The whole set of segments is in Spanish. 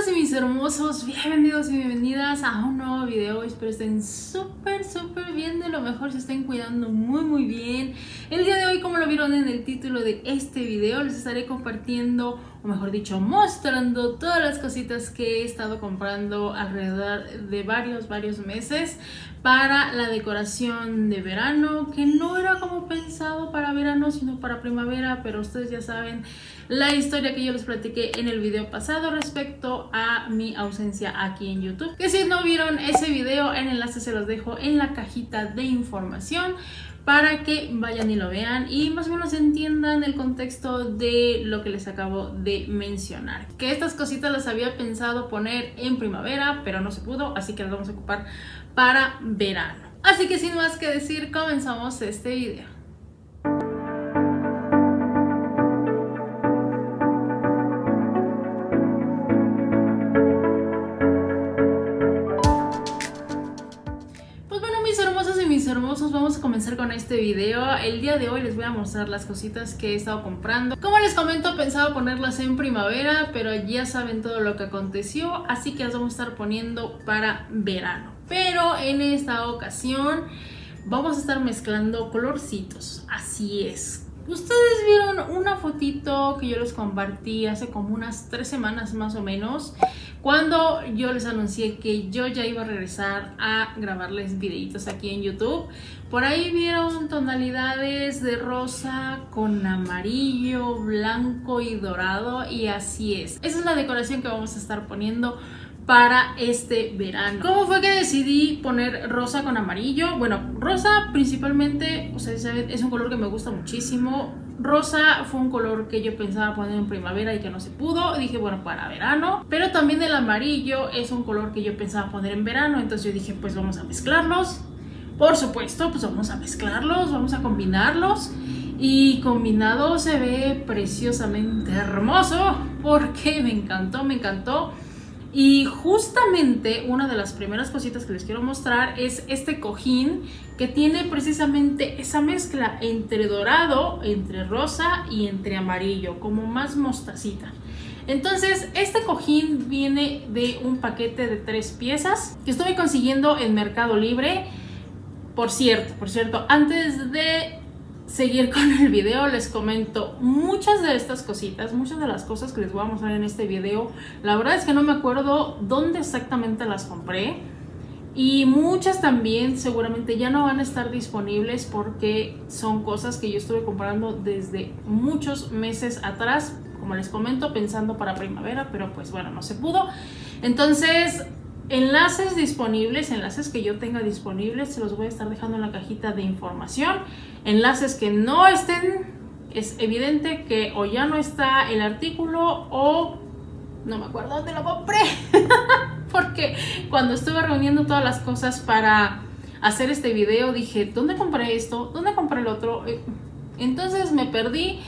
hermosas y mis hermosos, bienvenidos y bienvenidas a un nuevo video. Espero estén súper bien, de lo mejor, se estén cuidando muy bien. El día de hoy, como lo vieron en el título de este video, les estaré compartiendo, o mejor dicho, mostrando todas las cositas que he estado comprando alrededor de varios meses para la decoración de verano, que no era como pensado para verano, sino para primavera, pero ustedes ya saben la historia que yo les platiqué en el video pasado respecto a mi ausencia aquí en YouTube, que si no vieron ese video, el enlace se los dejo en la cajita de información para que vayan y lo vean y más o menos entiendan el contexto de lo que les acabo de mencionar. Que estas cositas las había pensado poner en primavera, pero no se pudo, así que las vamos a ocupar para verano. Así que sin más que decir, comenzamos este video. Hermosos, vamos a comenzar con este video. El día de hoy les voy a mostrar las cositas que he estado comprando. Como les comento, pensaba ponerlas en primavera, pero ya saben todo lo que aconteció, así que las vamos a estar poniendo para verano. Pero en esta ocasión vamos a estar mezclando colorcitos, así es. Ustedes vieron una fotito que yo les compartí hace como unas 3 semanas más o menos, cuando yo les anuncié que yo ya iba a regresar a grabarles videitos aquí en YouTube. Por ahí vieron tonalidades de rosa con amarillo, blanco y dorado, y así es. Esa es la decoración que vamos a estar poniendo para este verano. ¿Cómo fue que decidí poner rosa con amarillo? Bueno, rosa principalmente, ustedes saben, es un color que me gusta muchísimo. Rosa fue un color que yo pensaba poner en primavera y que no se pudo. Dije, bueno, para verano. Pero también el amarillo es un color que yo pensaba poner en verano. Entonces yo dije, pues vamos a mezclarlos. Por supuesto, pues vamos a mezclarlos, vamos a combinarlos. Y combinado se ve preciosamente hermoso, porque me encantó. Y justamente una de las primeras cositas que les quiero mostrar es este cojín que tiene precisamente esa mezcla entre dorado, entre rosa y entre amarillo, como más mostacita. Entonces este cojín viene de un paquete de 3 piezas que estuve consiguiendo en Mercado Libre. Por cierto, antes de seguir con el video, les comento, muchas de estas cositas, muchas de las cosas que les voy a mostrar en este video, la verdad es que no me acuerdo dónde exactamente las compré, y muchas también seguramente ya no van a estar disponibles porque son cosas que yo estuve comprando desde muchos meses atrás, como les comento, pensando para primavera, pero pues bueno, no se pudo. Entonces, enlaces disponibles, enlaces que yo tenga disponibles, se los voy a estar dejando en la cajita de información. Enlaces que no estén, es evidente que o ya no está el artículo o no me acuerdo dónde lo compré. Porque cuando estuve reuniendo todas las cosas para hacer este video, dije, ¿dónde compré esto? ¿Dónde compré el otro? Entonces me perdí.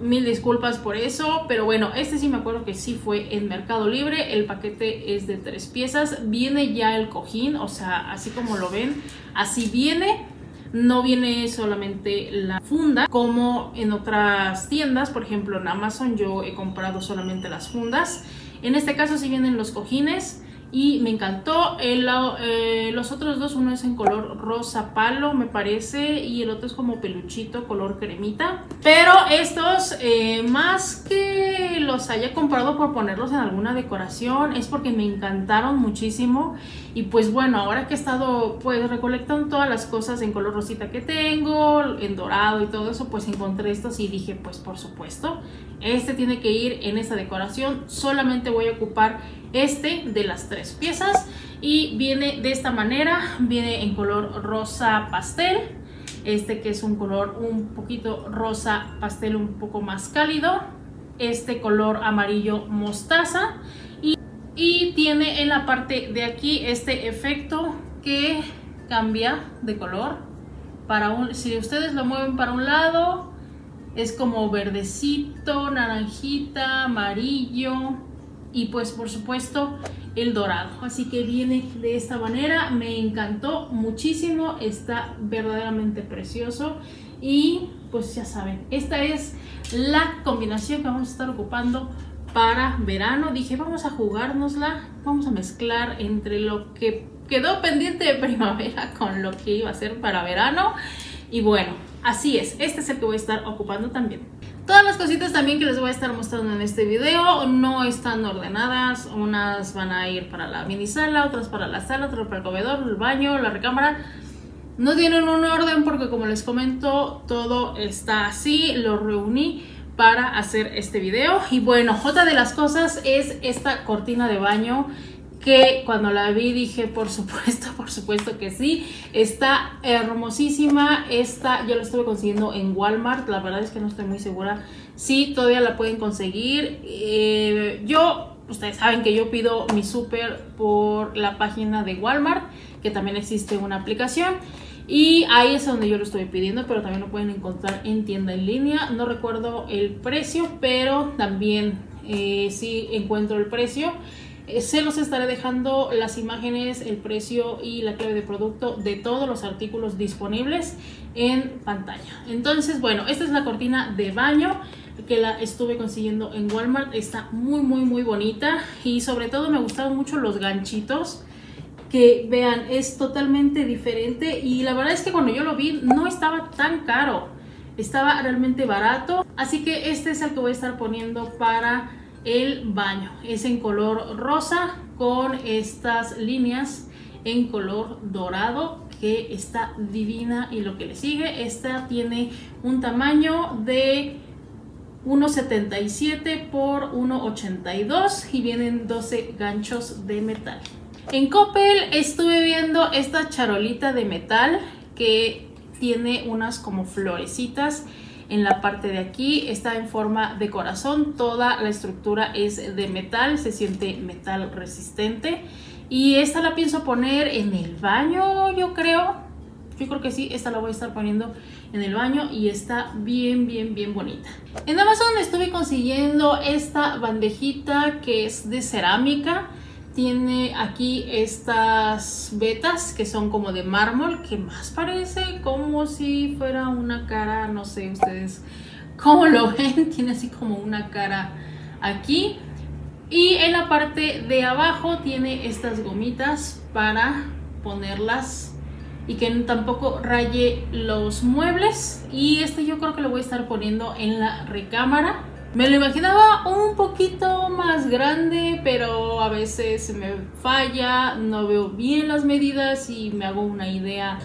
Mil disculpas por eso, pero bueno, este sí me acuerdo que sí fue en Mercado Libre. El paquete es de 3 piezas. Viene ya el cojín, o sea, así como lo ven, así viene. No viene solamente la funda, como en otras tiendas. Por ejemplo, en Amazon yo he comprado solamente las fundas. En este caso sí vienen los cojines. Y me encantó. Los otros dos, uno es en color rosa palo, me parece, y el otro es como peluchito, color cremita. Pero estos, más que los haya comprado por ponerlos en alguna decoración, es porque me encantaron muchísimo. Y pues bueno, ahora que he estado pues recolectando todas las cosas en color rosita que tengo, en dorado y todo eso, pues encontré estos y dije, pues por supuesto, este tiene que ir en esta decoración. Solamente voy a ocupar este de las 3 piezas y viene de esta manera, viene en color rosa pastel, este que es un color un poquito rosa pastel un poco más cálido, este color amarillo mostaza y tiene en la parte de aquí este efecto que cambia de color, si ustedes lo mueven para un lado es como verdecito, naranjita, amarillo. Y pues por supuesto el dorado. Así que viene de esta manera. Me encantó muchísimo. Está verdaderamente precioso. Y pues ya saben, esta es la combinación que vamos a estar ocupando para verano. Dije, vamos a jugárnosla, vamos a mezclar entre lo que quedó pendiente de primavera con lo que iba a ser para verano. Y bueno, así es, este es el que voy a estar ocupando también. Todas las cositas también que les voy a estar mostrando en este video no están ordenadas. Unas van a ir para la mini sala, otras para la sala, otras para el comedor, el baño, la recámara. No tienen un orden porque, como les comento, todo está así. Lo reuní para hacer este video. Y bueno, otra de las cosas es esta cortina de baño, que cuando la vi dije, por supuesto que sí. Está hermosísima. Esta yo la estuve consiguiendo en Walmart. La verdad es que no estoy muy segura si todavía la pueden conseguir. Ustedes saben que yo pido mi súper por la página de Walmart, que también existe una aplicación. Y ahí es donde yo lo estoy pidiendo, pero también lo pueden encontrar en tienda en línea. No recuerdo el precio, pero también sí encuentro el precio. Se los estaré dejando las imágenes, el precio y la clave de producto de todos los artículos disponibles en pantalla. Entonces, bueno, esta es la cortina de baño que la estuve consiguiendo en Walmart. Está muy bonita, y sobre todo me gustaron mucho los ganchitos, que vean, es totalmente diferente. Y la verdad es que cuando yo lo vi no estaba tan caro, estaba realmente barato. Así que este es el que voy a estar poniendo para el baño. Es en color rosa con estas líneas en color dorado, que está divina. Y lo que le sigue, esta tiene un tamaño de 1.77 por 1.82 y vienen 12 ganchos de metal. En Coppel estuve viendo esta charolita de metal que tiene unas como florecitas en la parte de aquí. Está en forma de corazón, toda la estructura es de metal, se siente metal resistente. Y esta la pienso poner en el baño, yo creo que sí, esta la voy a estar poniendo en el baño y está bien bonita. En Amazon estuve consiguiendo esta bandejita que es de cerámica. Tiene aquí estas vetas que son como de mármol, que más parece como si fuera una cara, no sé ustedes cómo lo ven, tiene así como una cara aquí. Y en la parte de abajo tiene estas gomitas para ponerlas y que tampoco raye los muebles. Y este yo creo que lo voy a estar poniendo en la recámara. Me lo imaginaba un poquito más grande, pero a veces me falla, no veo bien las medidas y me hago una idea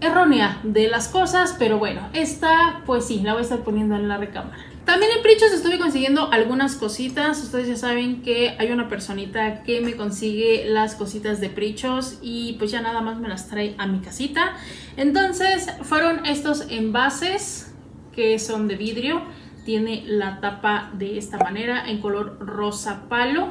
errónea de las cosas. Pero bueno, esta pues sí, la voy a estar poniendo en la recámara. También en Prichos estuve consiguiendo algunas cositas. Ustedes ya saben que hay una personita que me consigue las cositas de Prichos y pues ya nada más me las trae a mi casita. Entonces fueron estos envases que son de vidrio. Tiene la tapa de esta manera en color rosa palo.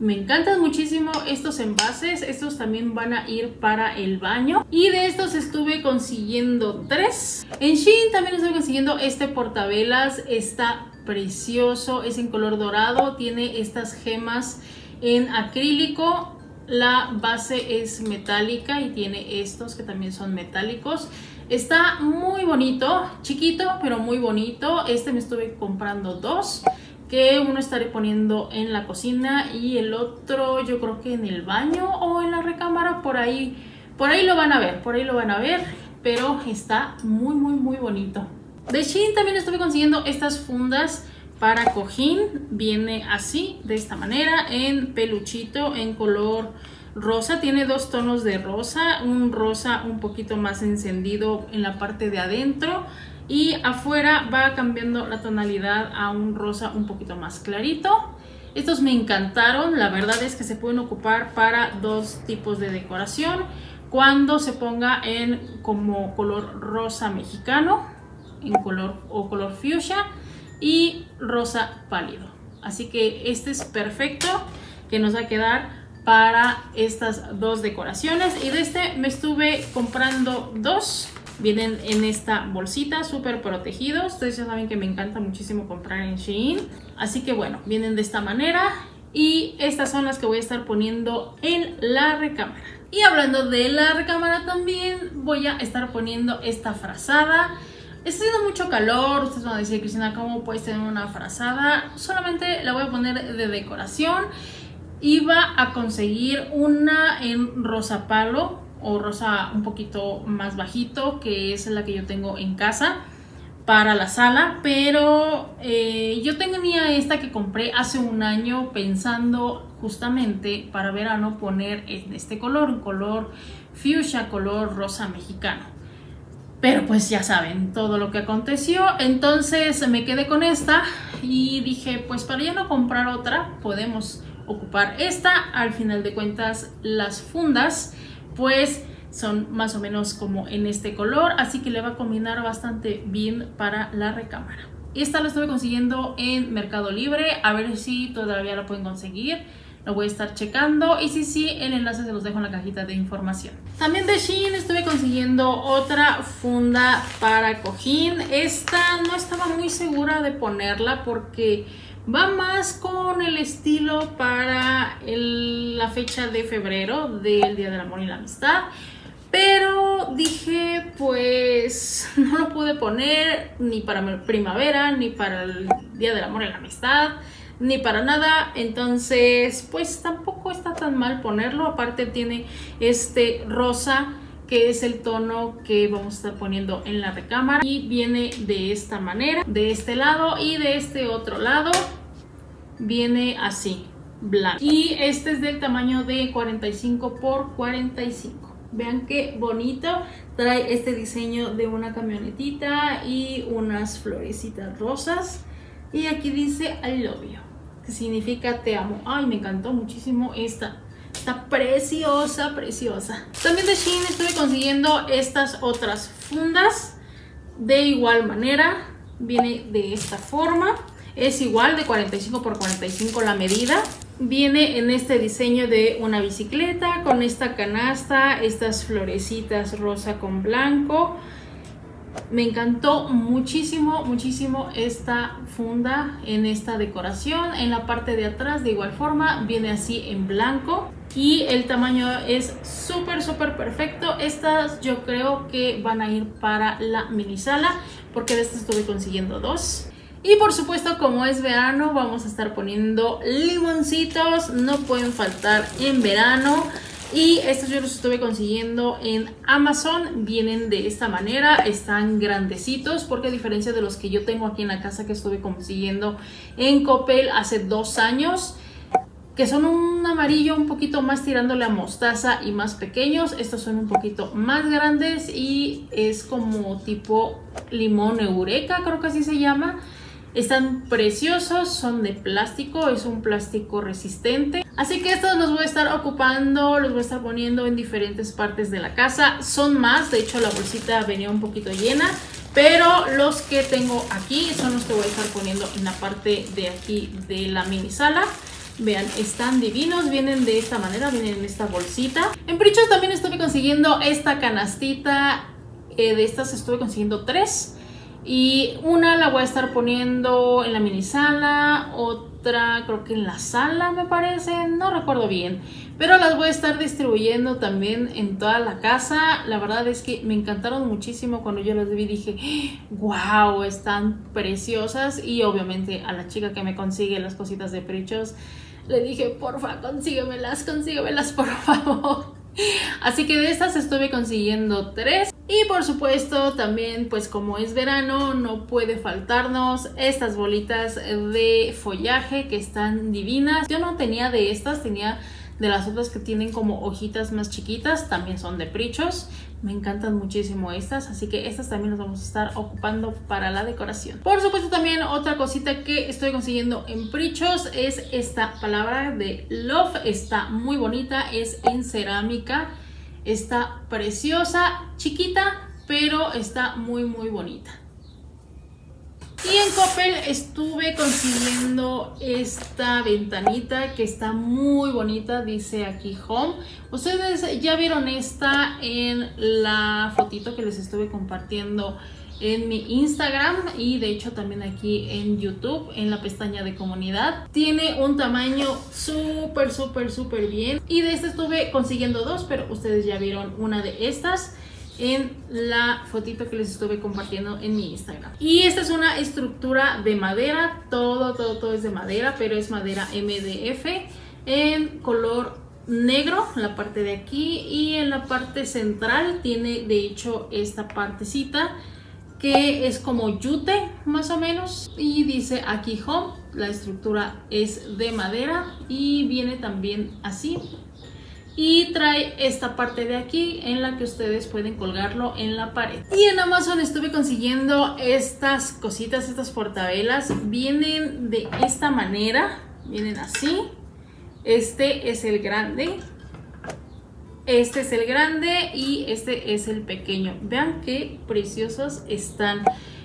Me encantan muchísimo estos envases. Estos también van a ir para el baño. Y de estos estuve consiguiendo 3. En Shein también estoy consiguiendo este portavelas. Está precioso. Es en color dorado. Tiene estas gemas en acrílico. La base es metálica y tiene estos que también son metálicos. Está muy bonito. Chiquito, pero muy bonito. Este me estuve comprando 2. Que uno estaré poniendo en la cocina y el otro yo creo que en el baño o en la recámara. Por ahí lo van a ver, pero está muy bonito. De Shein también estuve consiguiendo estas fundas para cojín. Viene así, de esta manera, en peluchito, en color rosa. Tiene 2 tonos de rosa, un rosa un poquito más encendido en la parte de adentro. Y afuera va cambiando la tonalidad a un rosa un poquito más clarito. Estos me encantaron. La verdad es que se pueden ocupar para 2 tipos de decoración. Cuando se ponga en como color rosa mexicano, en color o color fuchsia y rosa pálido. Así que este es perfecto, que nos va a quedar para estas 2 decoraciones. Y de este me estuve comprando 2. Vienen en esta bolsita, súper protegidos. Ustedes ya saben que me encanta muchísimo comprar en Shein. Así que bueno, vienen de esta manera. Y estas son las que voy a estar poniendo en la recámara. Y hablando de la recámara también voy a estar poniendo esta frazada. Está haciendo mucho calor, ustedes van a decir, Cristina, ¿cómo puedes tener una frazada? Solamente la voy a poner de decoración. Iba a conseguir una en rosa palo o rosa un poquito más bajito, que es la que yo tengo en casa para la sala, pero yo tenía esta que compré hace un año pensando justamente para verano poner este color, color fuchsia, color rosa mexicano. Pero pues ya saben todo lo que aconteció, entonces me quedé con esta y dije, pues para ya no comprar otra, podemos ocupar esta. Al final de cuentas, las fundas pues son más o menos como en este color, así que le va a combinar bastante bien para la recámara. Esta la estuve consiguiendo en Mercado Libre, a ver si todavía la pueden conseguir. Lo voy a estar checando y sí, el enlace se los dejo en la cajita de información. También de Shein estuve consiguiendo otra funda para cojín. Esta no estaba muy segura de ponerla porque va más con el estilo para la fecha de febrero del Día del Amor y la Amistad, pero dije, pues no lo pude poner ni para primavera, ni para el Día del Amor y la Amistad, ni para nada. Entonces pues tampoco está tan mal ponerlo, aparte tiene este rosa que es el tono que vamos a estar poniendo en la recámara y viene de esta manera, de este lado, y de este otro lado viene así, blanco, y este es del tamaño de 45 por 45. Vean qué bonito, trae este diseño de una camionetita y unas florecitas rosas, y aquí dice I love you, que significa te amo. Ay, me encantó muchísimo esta. Está preciosa, preciosa. También de Shein estuve consiguiendo estas otras fundas. De igual manera, viene de esta forma. Es igual, de 45 por 45 la medida. Viene en este diseño de una bicicleta, con esta canasta, estas florecitas rosa con blanco. Me encantó muchísimo, muchísimo esta funda en esta decoración. En la parte de atrás, de igual forma, viene así en blanco. Y el tamaño es súper, súper perfecto. Estas yo creo que van a ir para la mini sala, porque de estas estuve consiguiendo dos. Y por supuesto, como es verano, vamos a estar poniendo limoncitos. No pueden faltar en verano. Y estos yo los estuve consiguiendo en Amazon. Vienen de esta manera, están grandecitos, porque a diferencia de los que yo tengo aquí en la casa, que estuve consiguiendo en Coppel hace 2 años, que son un amarillo un poquito más tirándole a mostaza y más pequeños, estos son un poquito más grandes y es como tipo limón eureka, creo que así se llama. Están preciosos, son de plástico, es un plástico resistente. Así que estos los voy a estar ocupando, los voy a estar poniendo en diferentes partes de la casa. Son más, de hecho la bolsita venía un poquito llena, pero los que tengo aquí son los que voy a estar poniendo en la parte de aquí de la mini sala. Vean, están divinos, vienen de esta manera, vienen en esta bolsita. En Prichos también estuve consiguiendo esta canastita, de estas estuve consiguiendo 3. Y una la voy a estar poniendo en la minisala, otra creo que en la sala me parece, no recuerdo bien. Pero las voy a estar distribuyendo también en toda la casa. La verdad es que me encantaron muchísimo cuando yo las vi, dije, wow, están preciosas. Y obviamente a la chica que me consigue las cositas de Prichos, le dije, porfa, consíguemelas, por favor. Así que de estas estuve consiguiendo 3. Y por supuesto también, pues como es verano, no puede faltarnos estas bolitas de follaje que están divinas. Yo no tenía de estas, tenía de las otras que tienen como hojitas más chiquitas, también son de Prichos. Me encantan muchísimo estas, así que estas también las vamos a estar ocupando para la decoración. Por supuesto también otra cosita que estoy consiguiendo en Prichos es esta palabra de love. Está muy bonita, es en cerámica. Está preciosa, chiquita, pero está muy, muy bonita. Y en Coppel estuve consiguiendo esta ventanita que está muy bonita, dice aquí Home. Ustedes ya vieron esta en la fotito que les estuve compartiendo en mi Instagram y de hecho también aquí en YouTube, en la pestaña de comunidad. Tiene un tamaño súper, súper, súper bien. Y de esta estuve consiguiendo 2, pero ustedes ya vieron una de estas. en la fotito que les estuve compartiendo en mi Instagram. Y esta es una estructura de madera, todo es de madera, pero es madera MDF en color negro, la parte de aquí, y en la parte central tiene de hecho esta partecita que es como yute más o menos, y dice aquí home. La estructura es de madera y viene también así. Y trae esta parte de aquí en la que ustedes pueden colgarlo en la pared. Y en Amazon estuve consiguiendo estas cositas, estas portavelas. Vienen de esta manera, vienen así. Este es el grande. Este es el grande y este es el pequeño. Vean qué preciosos están.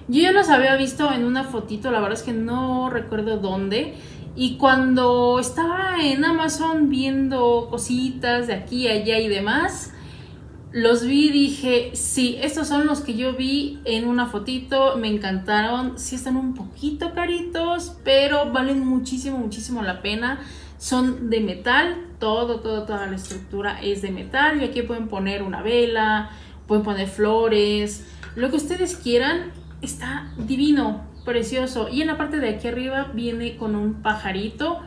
Yo ya los había visto en una fotito, la verdad es que no recuerdo dónde. Y cuando estaba en Amazon viendo cositas de aquí, allá y demás, los vi y dije, sí, estos son los que yo vi en una fotito, me encantaron. Sí están un poquito caritos, pero valen muchísimo la pena. Son de metal, toda la estructura es de metal. Y aquí pueden poner una vela, pueden poner flores, lo que ustedes quieran. Está divino, precioso. Y en la parte de aquí arriba viene con un pajarito.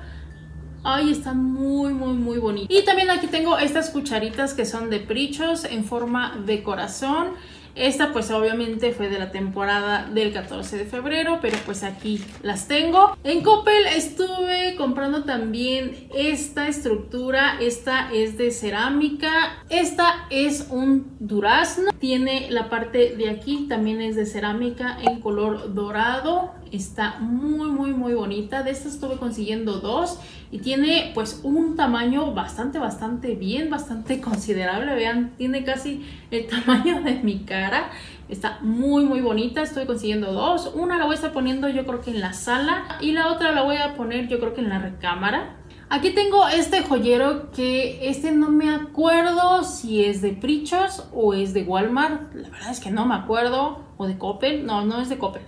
Ay, está muy bonito. Y también aquí tengo estas cucharitas que son de Prichos en forma de corazón. Esta pues obviamente fue de la temporada del 14 de febrero, pero pues aquí las tengo. En Coppel estuve comprando también esta estructura. Esta es de cerámica. Esta es un durazno. Tiene la parte de aquí, también es de cerámica en color dorado. Está muy bonita. De esta estuve consiguiendo dos y tiene pues un tamaño bastante bien, bastante considerable. Vean, tiene casi el tamaño de mi cara. Está muy bonita. Estoy consiguiendo dos. Una la voy a estar poniendo yo creo que en la sala y la otra la voy a poner yo creo que en la recámara. Aquí tengo este joyero que no me acuerdo si es de Prichos o es de Walmart. La verdad es que no me acuerdo. O de Coppel. No es de Coppel.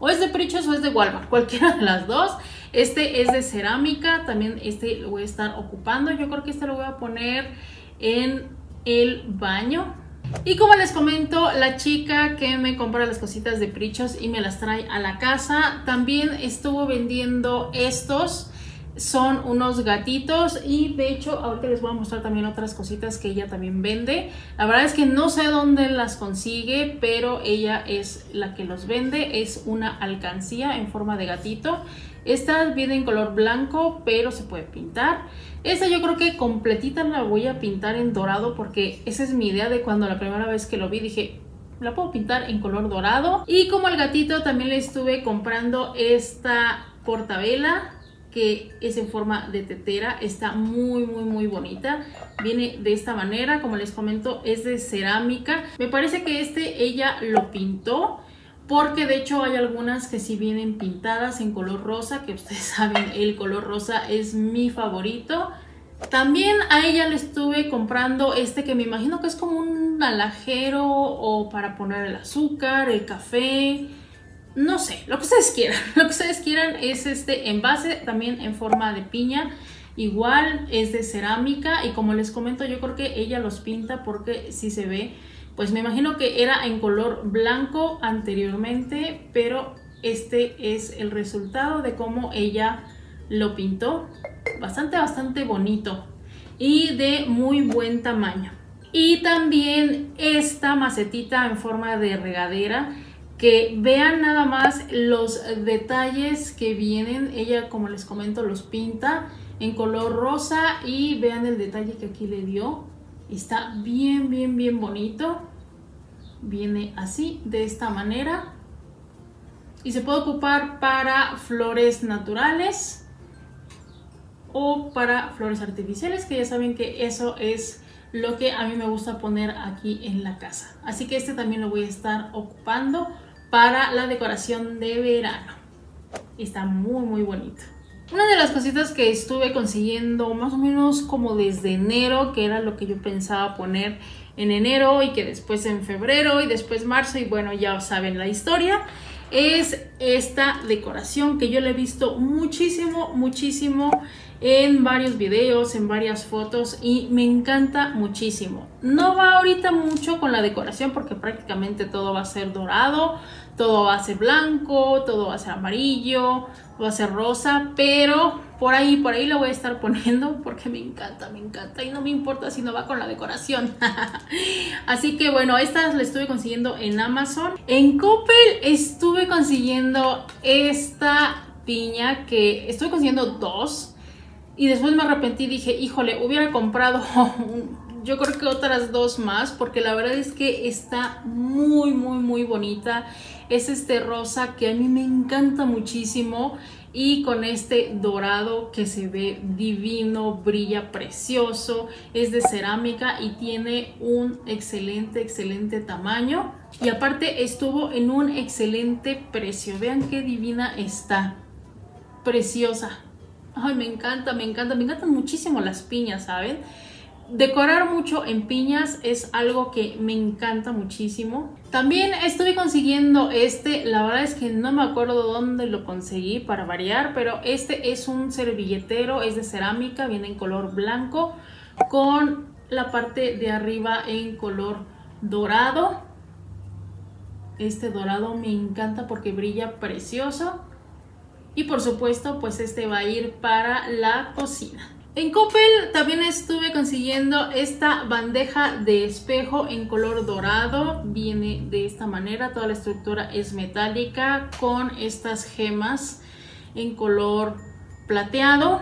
O es de Prichos o es de Walmart, cualquiera de las dos. Este es de cerámica, también este lo voy a estar ocupando. Yo creo que este lo voy a poner en el baño. Y como les comento, la chica que me compra las cositas de Prichos y me las trae a la casa, también estuvo vendiendo estos. Son unos gatitos y de hecho ahorita les voy a mostrar también otras cositas que ella también vende. La verdad es que no sé dónde las consigue, pero ella es la que los vende. Es una alcancía en forma de gatito. Esta viene en color blanco, pero se puede pintar. Esta yo creo que completita la voy a pintar en dorado porque esa es mi idea de cuando la primera vez que lo vi dije... la puedo pintar en color dorado. Y como al gatito también le estuve comprando esta portavela, que es en forma de tetera. Está muy bonita. Viene de esta manera, como les comento, es de cerámica. Me parece que ella lo pintó, porque de hecho hay algunas que sí vienen pintadas en color rosa, que ustedes saben, el color rosa es mi favorito. También a ella le estuve comprando que me imagino que es como un alhajero o para poner el azúcar, el café... no sé, lo que ustedes quieran. Lo que ustedes quieran es este envase, también en forma de piña. Igual es de cerámica y como les comento, yo creo que ella los pinta porque sí se ve. Pues me imagino que era en color blanco anteriormente, pero este es el resultado de cómo ella lo pintó. Bastante bonito y de muy buen tamaño. Y también esta macetita en forma de regadera. Que vean nada más los detalles que vienen. Ella, como les comento, los pinta en color rosa y vean el detalle que aquí le dio. Está bien bonito. Viene así, de esta manera. Y se puede ocupar para flores naturales o para flores artificiales, que ya saben que eso es lo que a mí me gusta poner aquí en la casa. Así que también lo voy a estar ocupando para la decoración de verano. Está muy bonito. Una de las cositas que estuve consiguiendo más o menos como desde enero, que era lo que yo pensaba poner en enero y que después en febrero y después marzo, y bueno, ya saben la historia, es esta decoración que yo le he visto muchísimo en varios videos, en varias fotos y me encanta muchísimo. No va ahorita mucho con la decoración porque prácticamente todo va a ser dorado, todo va a ser blanco, todo va a ser amarillo, va a ser rosa, pero por ahí lo voy a estar poniendo porque me encanta y no me importa si no va con la decoración. Así que bueno, estas las estuve consiguiendo en Amazon. En Coppel estuve consiguiendo esta piña, que estuve consiguiendo dos. Y después me arrepentí y dije, híjole, hubiera comprado yo creo que otras dos más, porque la verdad es que está muy, muy, muy bonita. Es este rosa que a mí me encanta muchísimo y con este dorado que se ve divino, brilla precioso. Es de cerámica y tiene un excelente, excelente tamaño. Y aparte estuvo en un excelente precio. Vean qué divina está. Preciosa. Ay, me encanta, me encanta, me encantan muchísimo las piñas, ¿saben? Decorar mucho en piñas es algo que me encanta muchísimo. También estuve consiguiendo este, la verdad es que no me acuerdo dónde lo conseguí para variar, pero este es un servilletero, es de cerámica, viene en color blanco con la parte de arriba en color dorado. Este dorado me encanta porque brilla precioso. Y por supuesto, pues este va a ir para la cocina. En Coppel también estuve consiguiendo esta bandeja de espejo en color dorado. Viene de esta manera, toda la estructura es metálica con estas gemas en color plateado.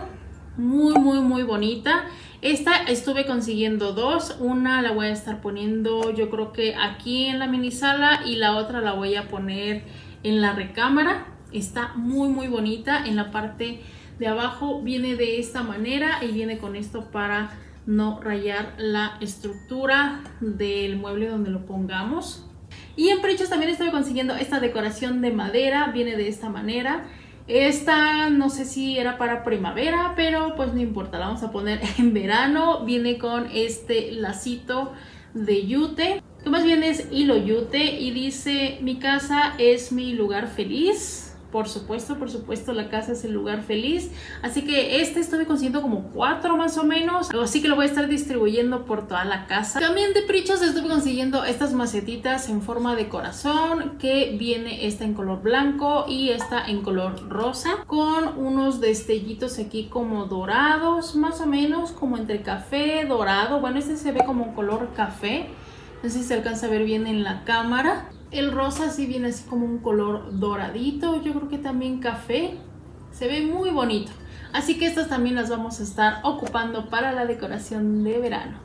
Muy, muy, muy bonita. Esta estuve consiguiendo dos. Una la voy a estar poniendo yo creo que aquí en la minisala y la otra la voy a poner en la recámara. Está muy muy bonita. En la parte de abajo viene de esta manera y viene con esto para no rayar la estructura del mueble donde lo pongamos. Y en Prichos también estoy consiguiendo esta decoración de madera, viene de esta manera. Esta no sé si era para primavera, pero pues no importa, la vamos a poner en verano. Viene con este lacito de yute, que más bien es hilo yute y dice: mi casa es mi lugar feliz. Por supuesto, la casa es el lugar feliz. Así que este estuve consiguiendo como 4 más o menos. Así que lo voy a estar distribuyendo por toda la casa. También de Prichos estuve consiguiendo estas macetitas en forma de corazón, que viene esta en color blanco y esta en color rosa, con unos destellitos aquí como dorados, más o menos, como entre café, dorado. Bueno, este se ve como color café. No sé si se alcanza a ver bien en la cámara. El rosa sí viene así como un color doradito, yo creo que también café. Se ve muy bonito. Así que estas también las vamos a estar ocupando para la decoración de verano.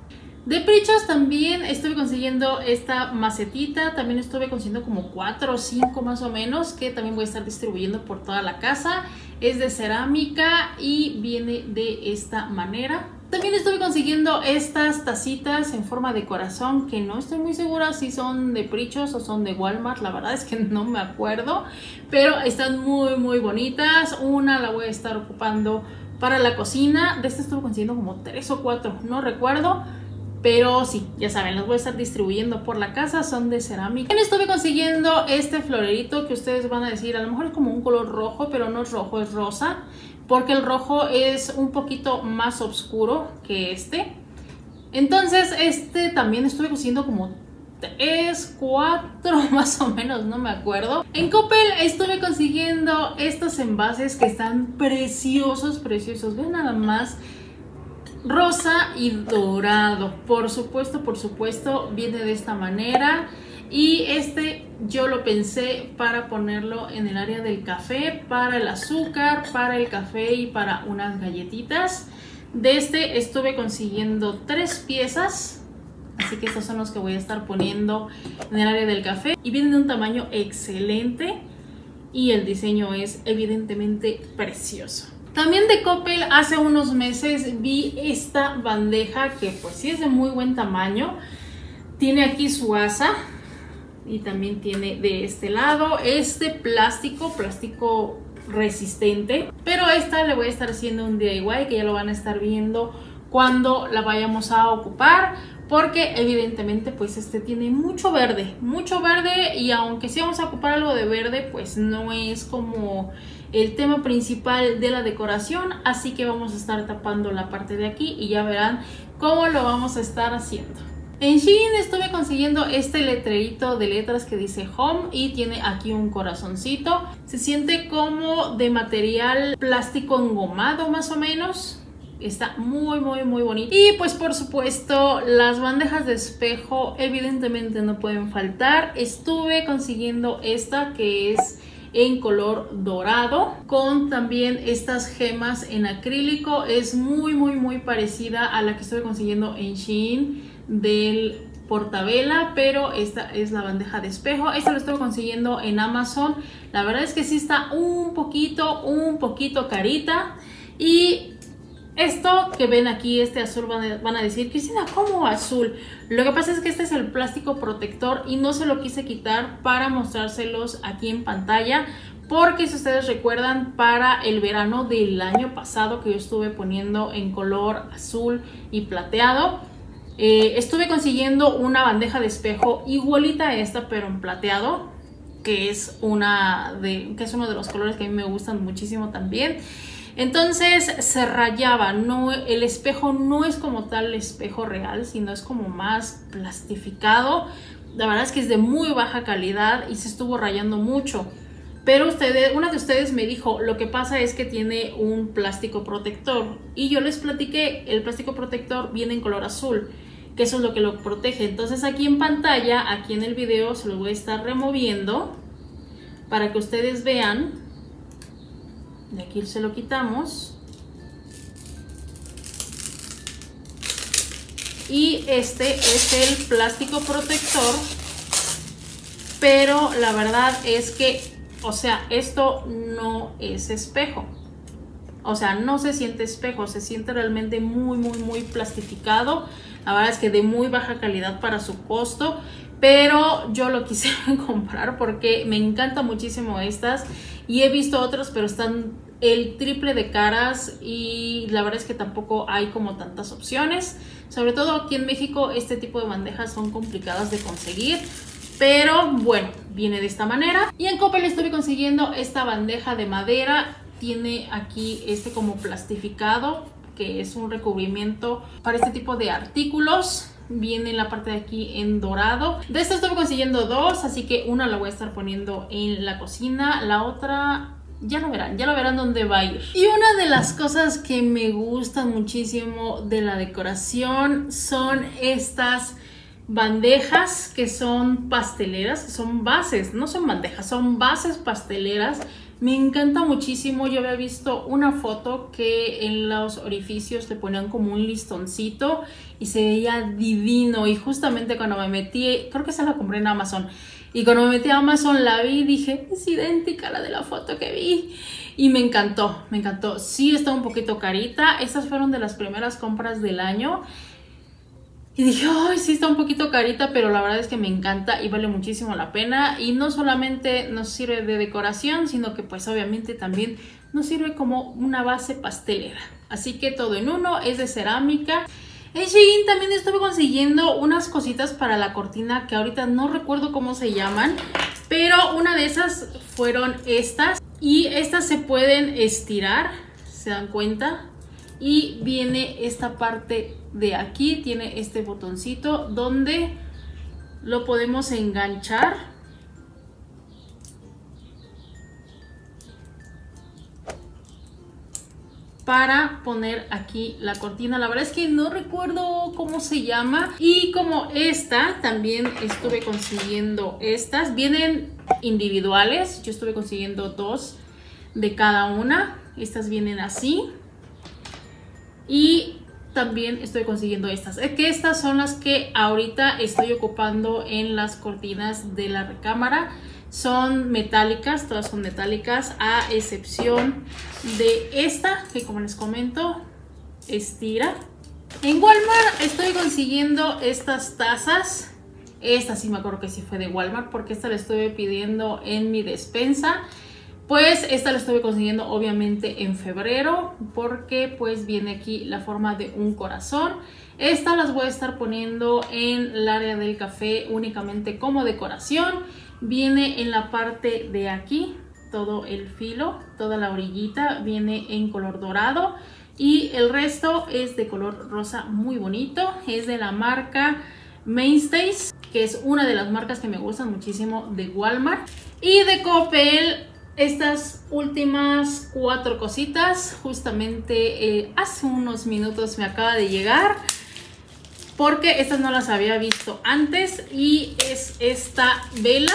De Prichos también estuve consiguiendo esta macetita. También estuve consiguiendo como 4 o 5 más o menos, que también voy a estar distribuyendo por toda la casa. Es de cerámica y viene de esta manera. También estuve consiguiendo estas tacitas en forma de corazón, que no estoy muy segura si son de Prichos o son de Walmart. La verdad es que no me acuerdo, pero están muy muy bonitas. Una la voy a estar ocupando para la cocina. De estas estuve consiguiendo como 3 o 4, no recuerdo. Pero sí, ya saben, los voy a estar distribuyendo por la casa, son de cerámica. También estuve consiguiendo este florerito que ustedes van a decir, a lo mejor es como un color rojo, pero no es rojo, es rosa, porque el rojo es un poquito más oscuro que este. Entonces este también estuve consiguiendo como 3, 4 más o menos, no me acuerdo. En Coppel estuve consiguiendo estos envases que están preciosos, preciosos. Vean nada más. Rosa y dorado, por supuesto, viene de esta manera. Y este yo lo pensé para ponerlo en el área del café, para el azúcar, para el café y para unas galletitas. De este estuve consiguiendo 3 piezas, así que estos son los que voy a estar poniendo en el área del café. Y vienen de un tamaño excelente y el diseño es evidentemente precioso. También de Coppel hace unos meses vi esta bandeja que pues sí es de muy buen tamaño. Tiene aquí su asa y también tiene de este lado este plástico resistente. Pero esta le voy a estar haciendo un DIY que ya lo van a estar viendo cuando la vayamos a ocupar. porque evidentemente pues este tiene mucho verde y aunque sí vamos a ocupar algo de verde, pues no es como el tema principal de la decoración, así que vamos a estar tapando la parte de aquí y ya verán cómo lo vamos a estar haciendo. En Shein estuve consiguiendo este letrerito de letras que dice Home y tiene aquí un corazoncito. Se siente como de material plástico engomado más o menos. Está muy bonito. Y pues por supuesto las bandejas de espejo evidentemente no pueden faltar. Estuve consiguiendo esta que es en color dorado con también estas gemas en acrílico. Es muy parecida a la que estuve consiguiendo en Shein del portabela, pero esta es la bandeja de espejo. Esta lo estoy consiguiendo en Amazon. La verdad es que sí está un poquito carita. Y esto que ven aquí, este azul, van a decir, Cristina, ¿cómo azul? Lo que pasa es que este es el plástico protector y no se lo quise quitar para mostrárselos aquí en pantalla, porque si ustedes recuerdan, para el verano del año pasado que yo estuve poniendo en color azul y plateado, estuve consiguiendo una bandeja de espejo igualita a esta pero en plateado, que es uno de los colores que a mí me gustan muchísimo también. Entonces se rayaba, no, el espejo no es como tal el espejo real, sino es como más plastificado. La verdad es que es de muy baja calidad y se estuvo rayando mucho. Pero una de ustedes me dijo, lo que pasa es que tiene un plástico protector. Y yo les platiqué, el plástico protector viene en color azul, que eso es lo que lo protege. Entonces aquí en pantalla, aquí en el video, se lo voy a estar removiendo para que ustedes vean. De aquí se lo quitamos. Y este es el plástico protector. Pero la verdad es que, o sea, esto no es espejo. O sea, no se siente espejo. Se siente realmente muy plastificado. La verdad es que de muy baja calidad para su costo. Pero yo lo quise comprar porque me encantan muchísimo estas. Y he visto otras, pero están el triple de caras. Y la verdad es que tampoco hay como tantas opciones. Sobre todo aquí en México, este tipo de bandejas son complicadas de conseguir. Pero bueno, viene de esta manera. Y en Coppel estuve consiguiendo esta bandeja de madera. Tiene aquí este como plastificado, que es un recubrimiento para este tipo de artículos. Viene en la parte de aquí en dorado. De esta estuve consiguiendo dos, así que una la voy a estar poniendo en la cocina. La otra, ya lo verán dónde va a ir. Y una de las cosas que me gustan muchísimo de la decoración son estas bandejas que son pasteleras, son bases, no son bandejas, son bases pasteleras. Me encanta muchísimo. Yo había visto una foto que en los orificios le ponían como un listoncito y se veía divino. Y justamente cuando me metí, creo que se la compré en Amazon, y cuando me metí a Amazon la vi y dije, es idéntica a la de la foto que vi. Y me encantó, me encantó. Sí está un poquito carita. Estas fueron de las primeras compras del año. Y dije, ay, sí está un poquito carita, pero la verdad es que me encanta y vale muchísimo la pena. Y no solamente nos sirve de decoración, sino que pues obviamente también nos sirve como una base pastelera. Así que todo en uno, es de cerámica. En Shein también estuve consiguiendo unas cositas para la cortina que ahorita no recuerdo cómo se llaman. Pero una de esas fueron estas. Y estas se pueden estirar, ¿se dan cuenta? Y viene esta parte de aquí, tiene este botoncito donde lo podemos enganchar. Para poner aquí la cortina. La verdad es que no recuerdo cómo se llama. Y como esta, también estuve consiguiendo estas. Vienen individuales. Yo estuve consiguiendo dos de cada una. Estas vienen así. Y también estoy consiguiendo estas. Es que estas son las que ahorita estoy ocupando en las cortinas de la recámara. Son metálicas, todas son metálicas, a excepción de esta, que como les comento, estira. En Walmart estoy consiguiendo estas tazas. Esta sí me acuerdo que sí fue de Walmart, porque esta la estuve pidiendo en mi despensa. Pues esta la estuve consiguiendo obviamente en febrero, porque pues viene aquí la forma de un corazón. Estas las voy a estar poniendo en el área del café únicamente como decoración. Viene en la parte de aquí todo el filo, toda la orillita viene en color dorado y el resto es de color rosa muy bonito. Es de la marca Mainstays, que es una de las marcas que me gustan muchísimo de Walmart. Y de Coppel, estas últimas cuatro cositas. Justamente hace unos minutos me acaba de llegar, porque estas no las había visto antes. Y es esta vela,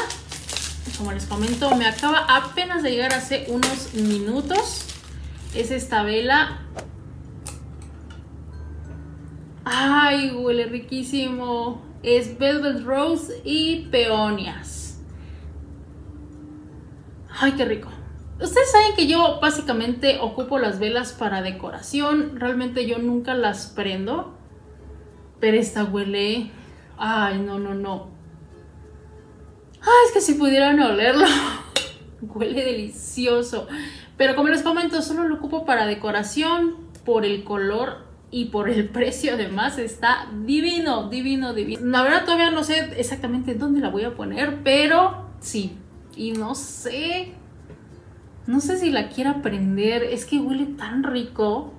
como les comento, me acaba apenas de llegar hace unos minutos. Es esta vela. ¡Ay! Huele riquísimo. Es Velvet Rose y Peonias. ¡Ay, qué rico! Ustedes saben que yo básicamente ocupo las velas para decoración. Realmente yo nunca las prendo. Pero esta huele... ¡Ay, no, no, no! ¡Ay, es que si pudieran olerlo! Huele delicioso. Pero como les comento, solo lo ocupo para decoración por el color y por el precio. Además está divino, divino, divino. La verdad todavía no sé exactamente dónde la voy a poner, pero sí. Y no sé si la quiera prender. Es que huele tan rico,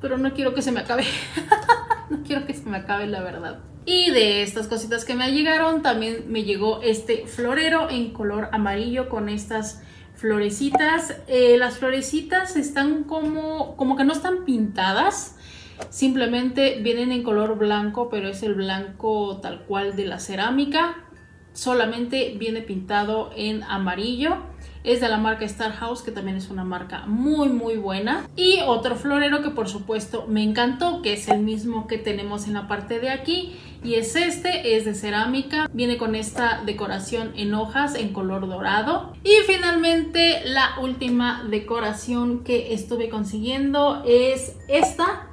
pero no quiero que se me acabe. No quiero que se me acabe, la verdad. Y de estas cositas que me llegaron, también me llegó este florero en color amarillo con estas florecitas. Las florecitas están como que no están pintadas. Simplemente vienen en color blanco, pero es el blanco tal cual de la cerámica. Solamente viene pintado en amarillo. Es de la marca Star House, que también es una marca muy muy buena. Y otro florero que por supuesto me encantó, que es el mismo que tenemos en la parte de aquí. Y es este, es de cerámica. Viene con esta decoración en hojas en color dorado. Y finalmente la última decoración que estuve consiguiendo es esta,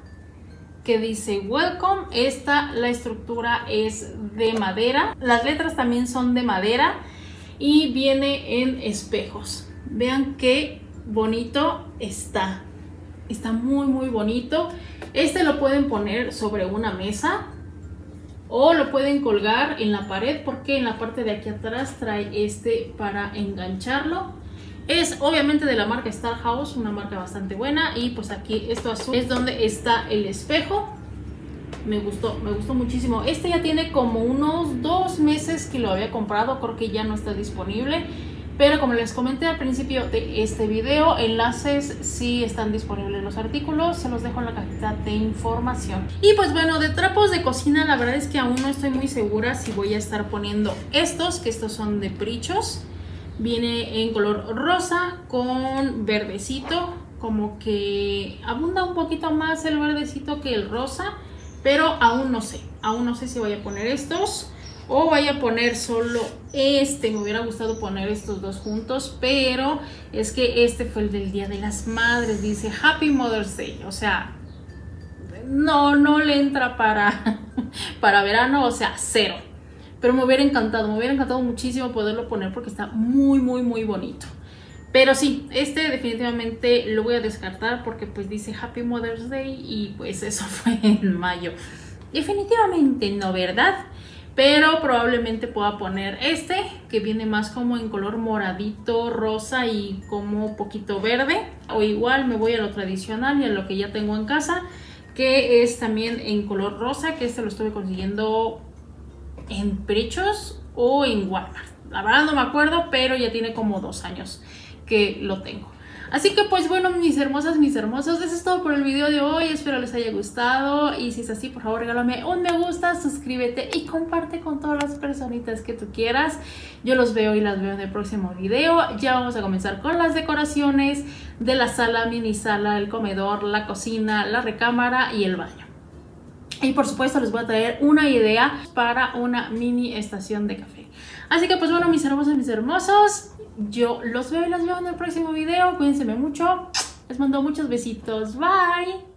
que dice Welcome. Esta, la estructura es de madera. Las letras también son de madera y viene en espejos. Vean qué bonito está. Está muy muy bonito. Este lo pueden poner sobre una mesa o lo pueden colgar en la pared, porque en la parte de aquí atrás trae este para engancharlo. Es obviamente de la marca Star House, una marca bastante buena. Y pues aquí esto azul es donde está el espejo. Me gustó muchísimo. Este ya tiene como unos 2 meses que lo había comprado. Creo que ya no está disponible, pero como les comenté al principio de este video, enlaces sí están disponibles los artículos. Se los dejo en la cajita de información. Y pues bueno, de trapos de cocina, la verdad es que aún no estoy muy segura si voy a estar poniendo estos, que estos son de Prichos. Viene en color rosa con verdecito, como que abunda un poquito más el verdecito que el rosa, pero aún no sé si voy a poner estos o voy a poner solo este. Me hubiera gustado poner estos dos juntos, pero es que este fue el del Día de las Madres, dice Happy Mother's Day, o sea, no le entra para verano, o sea, cero. Pero me hubiera encantado muchísimo poderlo poner, porque está muy, muy, muy bonito. Pero sí, este definitivamente lo voy a descartar, porque pues dice Happy Mother's Day y pues eso fue en mayo. Definitivamente no, ¿verdad? Pero probablemente pueda poner este, que viene más como en color moradito, rosa y como poquito verde. O igual me voy a lo tradicional y a lo que ya tengo en casa, que es también en color rosa, que este lo estuve consiguiendo en Prichos o en Walmart. La verdad no me acuerdo, pero ya tiene como 2 años que lo tengo. Así que pues bueno, mis hermosas, mis hermosos, eso es todo por el video de hoy. Espero les haya gustado, y si es así, por favor regálame un me gusta, suscríbete y comparte con todas las personitas que tú quieras. Yo los veo y las veo en el próximo video. Ya vamos a comenzar con las decoraciones de la sala, mini sala, el comedor, la cocina, la recámara y el baño. Y por supuesto les voy a traer una idea para una mini estación de café. Así que pues bueno, mis hermosas, mis hermosos, yo los veo y las veo en el próximo video. Cuídense mucho. Les mando muchos besitos. Bye.